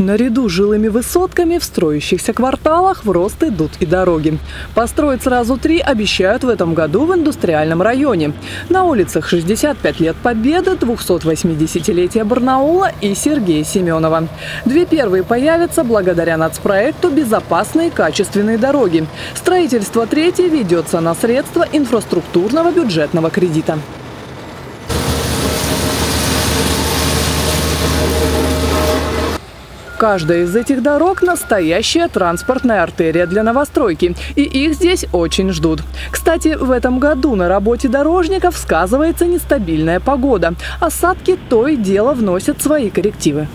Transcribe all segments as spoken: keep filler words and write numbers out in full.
Наряду с жилыми высотками в строящихся кварталах в рост идут и дороги. Построить сразу три обещают в этом году в Индустриальном районе. На улицах шестьдесят пять лет Победы, двухсотвосьмидесятилетия Барнаула и Сергея Семенова. Две первые появятся благодаря нацпроекту «Безопасные качественные дороги». Строительство третьей ведется на средства инфраструктурного бюджетного кредита. Каждая из этих дорог – настоящая транспортная артерия для новостройки, и их здесь очень ждут. Кстати, в этом году на работе дорожников сказывается нестабильная погода. Осадки то и дело вносят свои коррективы.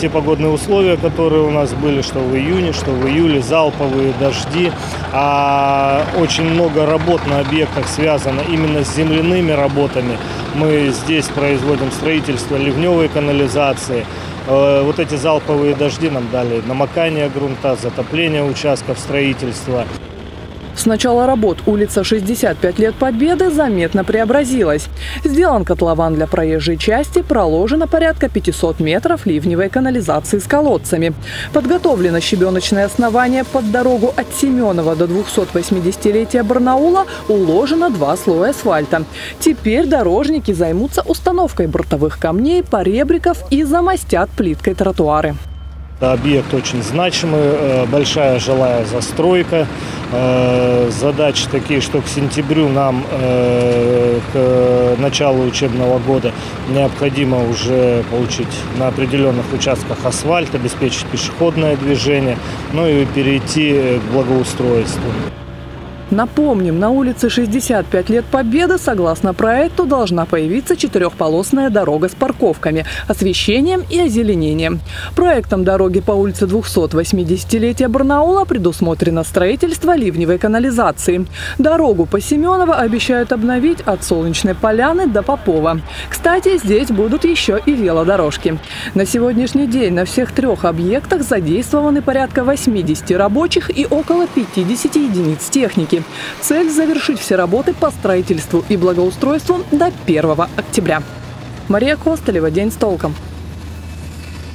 Те погодные условия, которые у нас были, что в июне, что в июле, залповые дожди. А очень много работ на объектах связано именно с земляными работами. Мы здесь производим строительство ливневой канализации. Вот эти залповые дожди нам дали намокание грунта, затопление участков строительства. С начала работ улица шестьдесят пять лет Победы заметно преобразилась. Сделан котлован для проезжей части, проложено порядка пятисот метров ливневой канализации с колодцами. Подготовлено щебеночное основание под дорогу от Семенова до двухсотвосьмидесятилетия Барнаула, уложено два слоя асфальта. Теперь дорожники займутся установкой бортовых камней, поребриков и замостят плиткой тротуары. Объект очень значимый, большая жилая застройка. Задачи такие, что к сентябрю нам, к началу учебного года, необходимо уже получить на определенных участках асфальт, обеспечить пешеходное движение, ну и перейти к благоустройству. Напомним, на улице шестьдесят пять лет Победы, согласно проекту, должна появиться четырехполосная дорога с парковками, освещением и озеленением. Проектом дороги по улице двухсотвосьмидесятилетия Барнаула предусмотрено строительство ливневой канализации. Дорогу по Семенова обещают обновить от Солнечной поляны до Попова. Кстати, здесь будут еще и велодорожки. На сегодняшний день на всех трех объектах задействованы порядка восьмидесяти рабочих и около пятидесяти единиц техники. Цель – завершить все работы по строительству и благоустройству до первого октября. Мария Костылева, «День с толком».